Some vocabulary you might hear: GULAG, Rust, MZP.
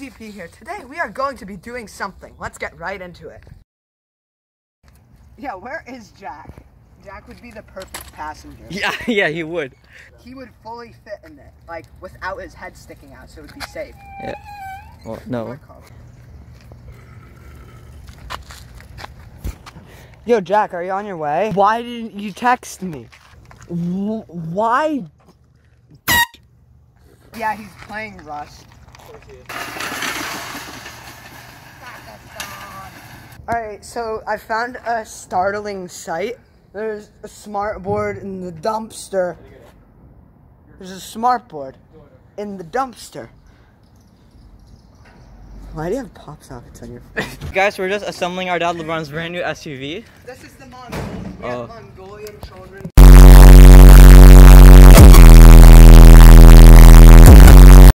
MZP here. Today we are going to be doing something. Let's get right into it. Yeah, where is Jack? Jack would be the perfect passenger. Yeah, he would. He would fully fit in there, like without his head sticking out, so it would be safe. Yeah. Well, no. Yo, Jack, are you on your way? Why didn't you text me? Why? Yeah, he's playing Rust. Alright, so I found a startling sight. There's a smart board in the dumpster. There's a smart board in the dumpster. Why do you have pop sockets on your face? Guys, we're just assembling our dad LeBron's brand new SUV. This is the Mongolian. We have Mongolian children.